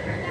Thank you.